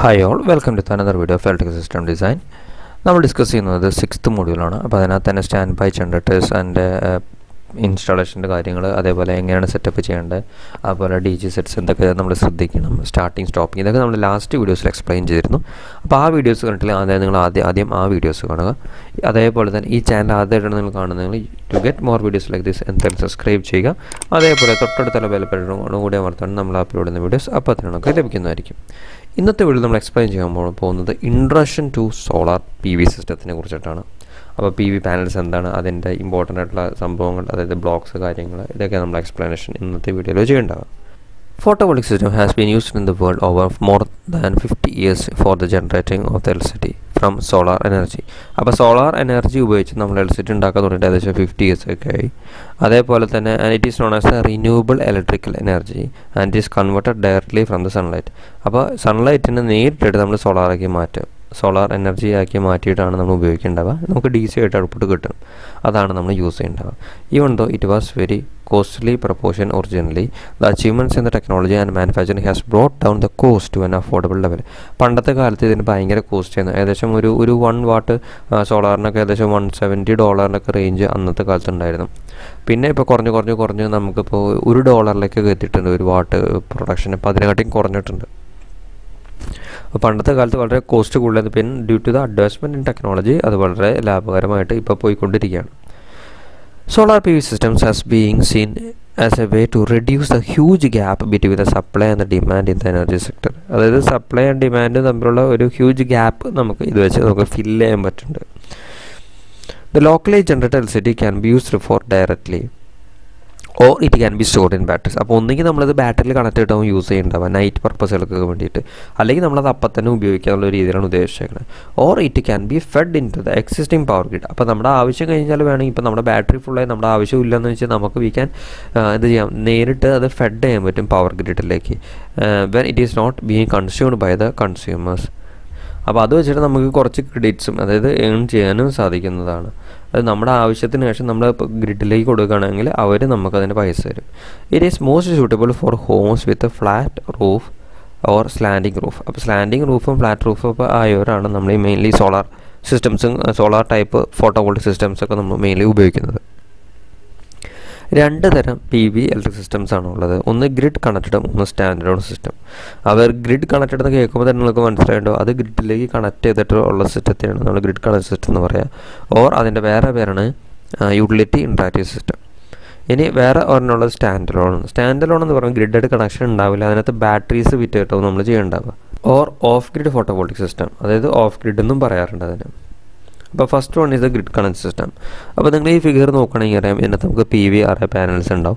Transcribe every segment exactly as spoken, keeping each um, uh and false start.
Hi all, welcome to another video of Electrical System Design. We are discussing the sixth module, standby generators and uh, installation setup D G sets and starting, stopping. We will last videos explain this. So, videos videos. This channel to get more videos like this and then subscribe. That's why we videos. In this video, we will explain the introduction to solar P V system. P V panels and the important blocks. Explanation in this video. Photovoltaic system has been used in the world over more than fifty years for the generating of the electricity from solar energy. Now, solar energy is fifty years. Okay? And it is known as a renewable electrical energy and is converted directly from the sunlight. Now, sunlight is need to solar energy. Solar energy is used to D C output. That is used. Even though it was very costly proportion originally, the achievements in the technology and manufacturing has brought down the cost to an affordable level. Pandate kaalath idinu bayangara cost cheyna edesham oru oru one watt solar nokku edesham one hundred seventy dollar nokku range annathe kaalath undayirunnu. Pinne ipo kornju kornju kornju namukku ipo one dollar like getittundu one watt production eighteen kornjittundu. Pandate kaalath valare cost koodulathu pin due to the advancement in technology adu valare laabhakaramaayitte ipo poikondirikkaanu. Solar P V systems as being seen as a way to reduce the huge gap between the supply and the demand in the energy sector. That is, supply and demand is a huge gap. The locally generated electricity can be used for directly, or it can be stored in batteries. So, we use the battery connected to use it for night purpose. Or it can be fed into the existing power grid. So, the battery full, we can uh, fed the power grid uh, when it is not being consumed by the consumers. So, we have some credits that we it is most suitable for homes with a flat roof or slanting roof. Slanting roof and flat roof are mainly solar systems, solar type photovoltaic systems mainly used. There are two P V electric systems. One is grid connected, one is standalone system. If grid connected, that is grid connected system. That is grid connected system. Or that is utility interactive system. This is standalone. Standalone is grid connection. That is batteries with or off-grid photovoltaic system. That is off-grid. But first one is the grid connect system. Now, you figure P V panels and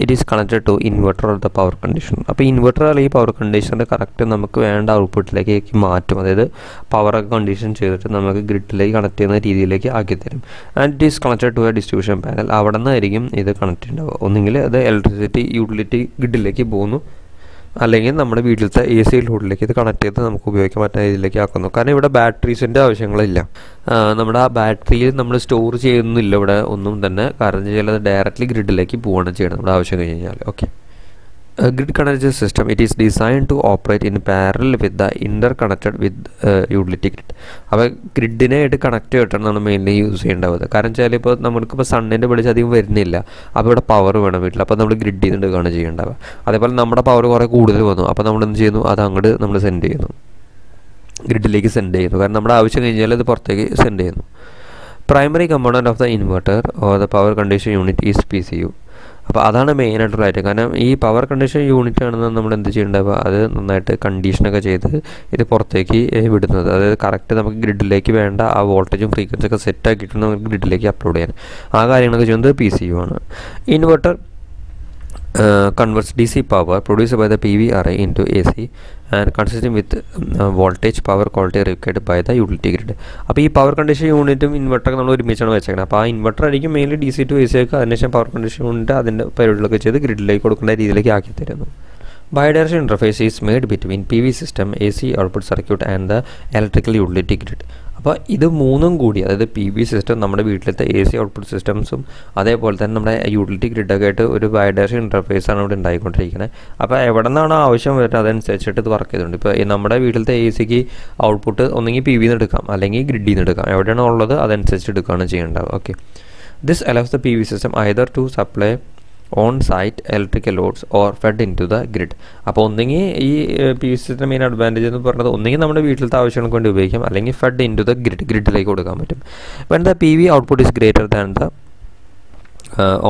it is connected to inverter or the power condition. Now, inverter or power condition correct and output like power condition grid connect and it is connected to a distribution panel. The electricity utility grid അല്ലെങ്കിൽ നമ്മുടെ വീട്ടിലത്തെ A C ലോഡിലേക്ക് ഇത് connect ചെയ്ത് നമുക്ക് ഉപയോഗിക്കാൻ പറ്റുന്ന രീതിയിലേക്ക് ആക്കുന്നു. കാരണം ഇവിടെ ബാറ്ററീസിന്റെ ആവശ്യങ്ങളില്ല. നമ്മുടെ ബാറ്ററിയിൽ നമ്മൾ സ്റ്റോർ ചെയ്യുന്നില്ല ഇവിടെ ഒന്നും തന്നെ. കാരണം ചിലത് ഡയറക്റ്റ്ലി ഗ്രിഡിലേക്ക് പോവാണ് ചെയ്യുന്നത് നമ്മുടെ ആവശ്യം കഴിഞ്ഞാൽ. Okay. A grid connected system, it is designed to operate in parallel with the interconnected with uh, utility grid. Our grid is connected to the mainly use in the current child. We have sun and the power. We have grid in the energy. That's why we have power. We have send grid. We send it. The primary component of the inverter or the power condition unit is P C U. That's main and right. This power condition unit is the condition of the condition. Correct grid lake and voltage and frequency set to grid lake upload. That's the P C U. Inverter uh, converts D C power produced by the P V array into A C and consistent with uh, voltage power quality required by the utility grid. Now, this power condition unit inverter inverter mainly D C to A C power condition unit grid. Bidirectional interface is made between P V system, A C output circuit and the electrical utility grid. അപ്പോൾ ഇത് മൂന്നും കൂടി അതായത് P V system നമ്മുടെ വീട്ടിലത്തെ A C output സിസ്റ്റംസും അതേപോലെ തന്നെ നമ്മുടെ യൂട്ടിലിറ്റി ഗ്രിഡൊക്കെ ആയിട്ട് ഒരു ബൈഡയറക്ഷണൽ ഇന്റർഫേസാണ് ഇവിടെ ഉണ്ടായിക്കൊണ്ടിരിക്കുന്നത് അപ്പോൾ എവിടെ നിന്നാണ് ആവശ്യം വരുന്നത് അതനുസരിച്ചിട്ട് ഇത് വർക്ക് ചെയ്തുകൊണ്ട് ഇപ്പോൾ നമ്മുടെ വീട്ടിലത്തെ എ സിക്ക് ഔട്ട്പുട്ട് ഒന്നെങ്കിൽ പി വിന്ന് എടുക്കാം അല്ലെങ്കിൽ ഗ്രിഡിൽ നിന്ന് എടുക്കാം എവിടെയാണോ ഉള്ളത് അതനുസരിച്ച് എടുക്കുകയാണ് ചെയ്യേണ്ടത് okay this allows the P V system either to supply on-site electrical loads or fed into the grid. അപ്പോൾ ഒന്നെങ്കിൽ ഈ P V system main advantage എന്ന് പറഞ്ഞത് ഒന്നെങ്കിൽ നമ്മുടെ വീട്ടിലത്തെ ആവശ്യങ്ങൾക്ക് വേണ്ടി ഉപയോഗിക്കാം അല്ലെങ്കിൽ fed in to the grid ഗ്രിഡിലേക്ക് കൊടുക്കാൻ പറ്റും when the P V output is greater than the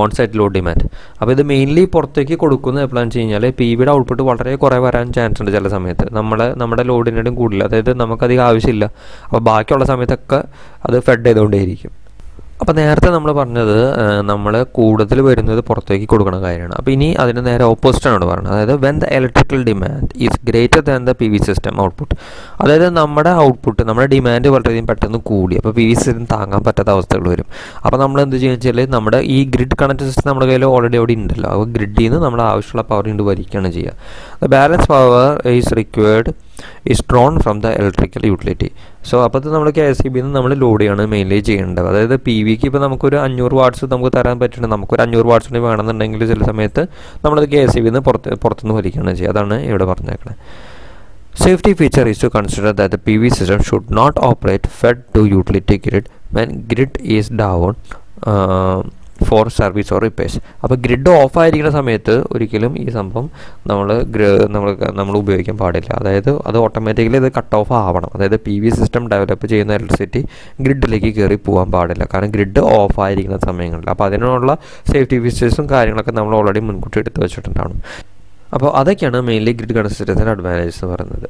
onsite load demand അപ്പോൾ ഇത് മെയിൻലി പുറത്തേക്ക് കൊടുക്കുന്നത് എപ്പോഴാണെന്ന് വെച്ച് കഴിഞ്ഞാൽ പി വിയുടെ ഔട്ട്പുട്ട് വളരെ കുറേ വരാൻ ചാൻസ് ഉണ്ട് ചില സമയത്ത് നമ്മൾ നമ്മുടെ ലോഡിനേടും കൂടുതൽ അതായത് നമുക്കധികം ആവശ്യമില്ല അപ്പോൾ ബാക്കിയുള്ള സമയത്തൊക്കെ അത് ഫെഡ് ചെയ്തുകൊണ്ടേയിരിക്കും അപ്പോൾ നേരത്തെ നമ്മൾ പറഞ്ഞത് നമ്മൾ കൂടുതൽ വരുന്നത് പുറത്തേക്ക് കൊടുക്കണ കാര്യമാണ് അപ്പോൾ ഇനി അതിന് നേരെ ഓപ്പോസിറ്റാണ് പറയുന്നത് അതായത് when the electrical demand is greater than the P V system output അതായത് നമ്മുടെ ഔട്ട്പുട്ട് നമ്മുടെ ഡിമാൻഡ് വളരെയധികം പെട്ടെന്ന് കൂടി അപ്പോൾ പി വി സിസ്റ്റം താങ്ങാൻ പറ്റാത്ത അവസ്ഥകൾ വരും അപ്പോൾ നമ്മൾ എന്ത് ചെയ്യുക വെച്ചാൽ നമ്മുടെ ഈ ഗ്രിഡ് കണക്റ്റഡ് സിസ്റ്റം നമ്മുടെ കയ്യിൽ ഓൾറെഡി അവിടെ ഉണ്ടല്ലോ അപ്പോൾ ഗ്രിഡിൽ നിന്ന് നമ്മൾ ആവശ്യമുള്ള പവർ കൊണ്ട് വരിക്കുകയാണ് ചെയ്യുക the balance power is required is drawn from the electrical utility. So, അപ്പോൾ നമ്മൾ കെ എസ് ഇ ബിന്ന് നമ്മൾ ലോഡിയാണ് മെയിൻലി ചെയ്യേണ്ടത് അതായത് പി വിക്ക് ഇപ്പോൾ നമുക്കൊരു അഞ്ഞൂറ് വാട്ട്സ് നമുക്ക് തരാൻ പറ്റുന്നുണ്ട് നമുക്കൊരു അഞ്ഞൂറ് വാട്ട്സിന് വേണമെന്നുണ്ടെങ്കിൽ ചില സമയത്ത് നമ്മളത് കെ എസ് ഇ ബിന്ന് പുറത്ത് പുറത്തുനിന്ന് വലിക്കുകയാണ് ചെയ്യുക അതാണ് ഇവിടെ പറഞ്ഞേക്കണത് safety feature is to consider that the P V system should not operate fed to utility grid when grid is down for service or repairs അപ്പോൾ ഗ്രിഡ് ഓഫ് ആയിരിക്കുന്ന സമയത്ത് ഒരിക്കലും ഈ സംഭവം നമ്മൾ നമ്മൾ നമ്മൾ ഉപയോഗിക്കാൻ പാടില്ല അതായത് അത് ഓട്ടോമാറ്റിക്കലി ഇത് കട്ട് ഓഫ് ആവണം അതായത് പി വി സിസ്റ്റം ഡെവലപ്പ് ചെയ്യുന്ന ഇലക്ട്രിസിറ്റി ഗ്രിഡിലേക്ക് കയറി പോകാൻ പാടില്ല കാരണം ഗ്രിഡ് ഓഫ് ആയിരിക്കുന്ന സമയങ്ങളിൽ അപ്പോൾ അതിനുള്ള സേഫ്റ്റി ഫീച്ചേഴ്സും കാര്യങ്ങളൊക്കെ നമ്മൾ ഓൾറെഡി മുൻകൂട്ടി എടുത്ത് വെച്ചിട്ടുണ്ടാവണം അപ്പോൾ അതൊക്കെയാണ് മെയിൻലി ഗ്രിഡ് കണക്റ്റഡ് സിസ്റ്റത്തിൻ്റെ അഡ്വാൻറ്റേജ് എന്ന് പറയുന്നത്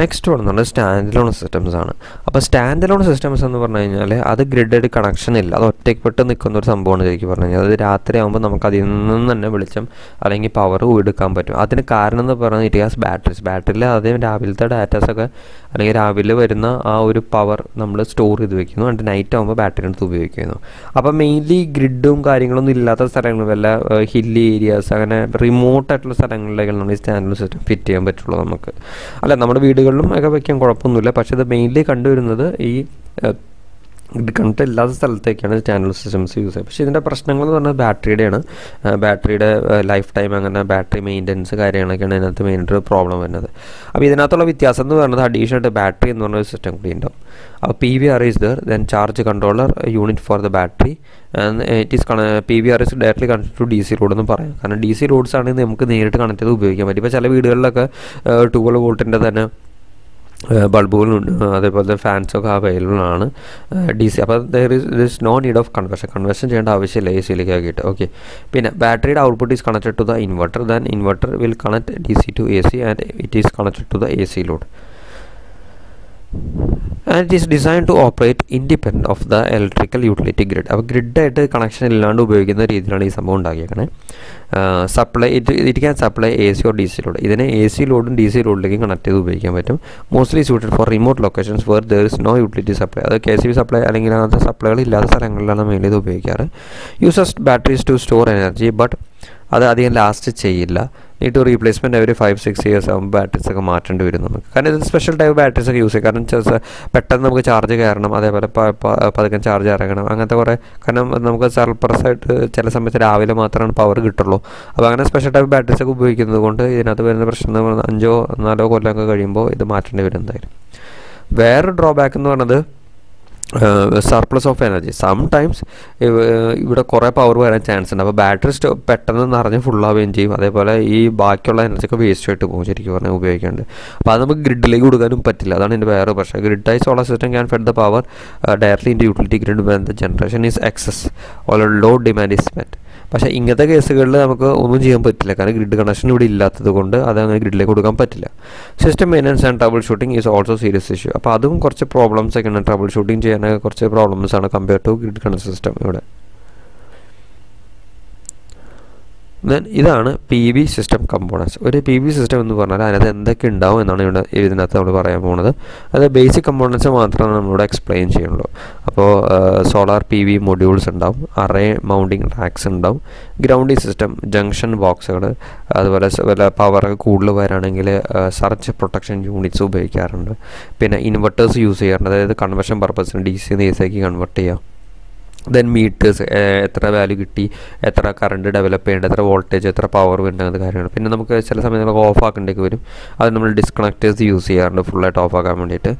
നെക്സ്റ്റ് വന്നത് സ്റ്റാൻഡ് അലോൺ സിസ്റ്റംസ് ആണ് അപ്പോൾ സ്റ്റാൻഡ് അലോൺ സിസ്റ്റംസ് എന്ന് പറഞ്ഞു കഴിഞ്ഞാൽ അത് ഗ്രിഡായിട്ട് കണക്ഷൻ ഇല്ല അത് ഒറ്റയ്ക്കപ്പെട്ട് നിൽക്കുന്ന ഒരു സംഭവമാണ് ശരിക്കും പറഞ്ഞു കഴിഞ്ഞാൽ അത് രാത്രിയാകുമ്പോൾ നമുക്ക് അതിൽ നിന്ന് തന്നെ വെളിച്ചം അല്ലെങ്കിൽ പവർ എടുക്കാൻ പറ്റും അതിന് കാരണം എന്ന് പറഞ്ഞാൽ ഇറ്റ് ഹാസ് ബാറ്ററീസ് ബാറ്ററിയിൽ ആദ്യം രാവിലത്തെ ഡാറ്റാസൊക്കെ അല്ലെങ്കിൽ രാവിലെ വരുന്ന ആ ഒരു പവർ നമ്മൾ സ്റ്റോർ ചെയ്ത് വെക്കുന്നു എന്നിട്ട് നൈറ്റ് ആകുമ്പോൾ ബാറ്ററി എടുത്ത് ഉപയോഗിക്കുന്നു അപ്പോൾ മെയിൻലി ഗ്രിഡും കാര്യങ്ങളൊന്നും ഇല്ലാത്ത സ്ഥലങ്ങളും വല്ല ഹില്ലി ഏരിയാസ് അങ്ങനെ റിമോട്ടായിട്ടുള്ള സ്ഥലങ്ങളിൽ നമ്മൾ ഈ സ്റ്റാൻഡ് അലോൺ സിസ്റ്റം ഫിറ്റ് ചെയ്യാൻ പറ്റുള്ളൂ നമുക്ക് അല്ല നമ്മുടെ വീടുകളിലും ഒക്കെ വയ്ക്കാൻ കുഴപ്പമൊന്നുമില്ല പക്ഷേ ഇത് മെയിൻലി കണ്ടുവരുന്നത് ഈ ഗ്രിഡ് കണക്റ്റ് ഇല്ലാത്ത സ്ഥലത്തേക്കാണ് സ്റ്റാൻഡ് അലോൺ സിസ്റ്റംസ് യൂസ് ചെയ്യുക പക്ഷേ ഇതിൻ്റെ പ്രശ്നങ്ങൾ എന്ന് പറഞ്ഞാൽ ബാറ്ററിയുടെയാണ് ബാറ്ററിയുടെ ലൈഫ് ടൈം അങ്ങനെ ബാറ്ററി മെയിൻ്റനൻസ് കാര്യങ്ങളൊക്കെയാണ് ഇതിനകത്ത് മെയിനായിട്ട് പ്രോബ്ലം വരുന്നത് അപ്പോൾ ഇതിനകത്തുള്ള വ്യത്യാസം എന്ന് പറയുന്നത് അഡീഷണലായിട്ട് ബാറ്ററി എന്ന് പറഞ്ഞൊരു സിസ്റ്റം കൂടി ഉണ്ടാവും അപ്പോൾ P V R is there then charge controller unit for the battery and it is കണ P V R is directly connect to D C load എന്ന് പറയാം കാരണം ഡി സി ലോഡ്സ് ആണെങ്കിൽ നമുക്ക് നേരിട്ട് കണക്ട് ചെയ്ത് ഉപയോഗിക്കാൻ പറ്റും ഇപ്പോൾ ചില വീടുകളിലൊക്കെ ട്വൽവ് വോൾട്ടിൻ്റെ തന്നെ ബൾബുകളുണ്ട് അതേപോലെ ഫാൻസൊക്കെ അവൈലബിൾ ആണ് ഡി സി അപ്പോൾ there is there is no need of conversion conversion ചെയ്യേണ്ട ആവശ്യമില്ല എ സിയിലേക്ക് ആക്കിയിട്ട് ഓക്കെ പിന്നെ ബാറ്ററിയുടെ output is connected to the inverter than inverter will connect D C to A C and it is connected to the A C load and it is design to operate independent of the electrical utility grid അപ്പോൾ ഗ്രിഡായിട്ട് connection ഇല്ലാണ്ട് ഉപയോഗിക്കുന്ന രീതിയിലാണ് ഈ സംഭവം ഉണ്ടാക്കിയേക്കണേ supply it it can supply A C or D C load ഇതിനെ A C ലോഡും ഡി സി ലോഡിലേക്ക് കണക്ട് ചെയ്ത് ഉപയോഗിക്കാൻ പറ്റും mostly suited for remote locations where there is no utility supply അത് കെ സി ബി സപ്ലൈ അല്ലെങ്കിൽ അങ്ങനത്തെ സപ്ലൈകൾ ഇല്ലാത്ത സ്ഥലങ്ങളിലാണ് മെയിൻലി ഇത് ഉപയോഗിക്കാറ് uses batteries to store energy but അത് അധികം ലാസ്റ്റ് ചെയ്യില്ല നീ ടു റീപ്ലേസ്മെൻറ്റ് അവർ ഫൈവ് സിക്സ് ഇയേഴ്സ് ആകുമ്പോൾ ബാറ്ററീസൊക്കെ മാറ്റേണ്ടി വരും നമുക്ക് കാരണം ഇത് സ്പെഷ്യൽ ടൈപ്പ് ബാറ്ററീസൊക്കെ യൂസ് ചെയ്യും കാരണം പെട്ടെന്ന് നമുക്ക് ചാർജ് കയറണം അതേപോലെ പതുക്കെ ചാർജ് ഇറങ്ങണം അങ്ങനത്തെ കുറേ കാരണം നമുക്ക് സർപ്രസായിട്ട് ചില സമയത്ത് രാവിലെ മാത്രമാണ് പവർ കിട്ടുള്ളൂ അപ്പോൾ അങ്ങനെ സ്പെഷ്യൽ ടൈപ്പ് ബാറ്ററീസൊക്കെ ഉപയോഗിക്കുന്നത് കൊണ്ട് ഇതിനകത്ത് വരുന്ന പ്രശ്നം എന്ന് പറഞ്ഞാൽ അഞ്ചോ നാലോ കൊല്ലമൊക്കെ കഴിയുമ്പോൾ ഇത് മാറ്റേണ്ടി വരും എന്തായാലും വേറെ ഡ്രോബാക്ക് എന്ന് പറഞ്ഞത് surplus of energy some times ഇവിടെ കുറേ പവർ വരാൻ ചാൻസ് ഉണ്ട് അപ്പോൾ ബാറ്ററി സ്റ്റോ പെട്ടെന്ന് നിറഞ്ഞ് ഫുള്ളാവുകയും ചെയ്യും അതേപോലെ ഈ ബാക്കിയുള്ള എനർജിയൊക്കെ വേസ്റ്റ് ആയിട്ട് പോകും ശരിക്കും പറഞ്ഞാൽ ഉപയോഗിക്കാണ്ട് അപ്പോൾ അത് നമുക്ക് ഗ്രിഡിലേക്ക് കൊടുക്കാനും പറ്റില്ല അതാണ് എൻ്റെ വേറെ പക്ഷേ ഗ്രിഡായി solar system can fed the power directly in utility grid when the generation is excess or low demand is met പക്ഷേ ഇങ്ങനത്തെ കേസുകളിൽ നമുക്ക് ഒന്നും ചെയ്യാൻ പറ്റില്ല കാരണം ഗ്രിഡ് കണക്ഷൻ ഇവിടെ ഇല്ലാത്തത് കൊണ്ട് അത് അങ്ങനെ ഗ്രിഡിലേക്ക് കൊടുക്കാൻ പറ്റില്ല system maintenance and trouble shooting is also serious issue അപ്പോൾ അതും കുറച്ച് പ്രോബ്ലംസ് ഒക്കെയാണ് ട്രബിൾ ഷൂട്ടിംഗ് ചെയ്യാനൊക്കെ കുറച്ച് പ്രോബ്ലംസ് ആണ് compare to grid connection system ഇവിടെ Then this P V system components. One P V system is the basic components we explain. Solar P V modules, array mounting racks, grounding system, junction box, power surge protection units, inverters use the conversion purpose D C convert. Then meters, etra value gitti, etra current develop, etra voltage, etra power wind and the current. Then we can off and disconnectors use here and full at off. Other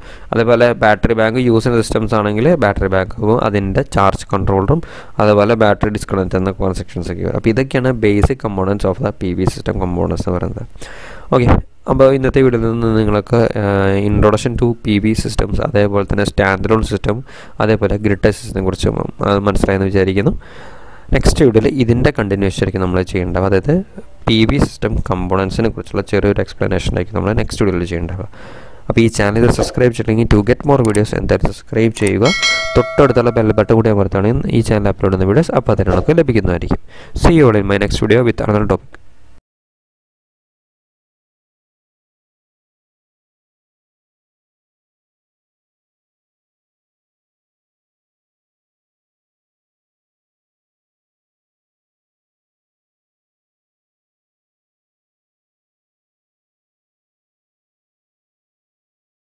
battery bank using systems on battery bank, other charge control room, other battery disconnect and the construction secure. Either basic components of the P V system components. Okay. Now, in this video, introduction to P V systems, standalone system, grid system. Next video, this continuation is P V system components explanation. Next video, please subscribe to get more videos and subscribe to the bell button to upload videos. See you all in my next video with another topic.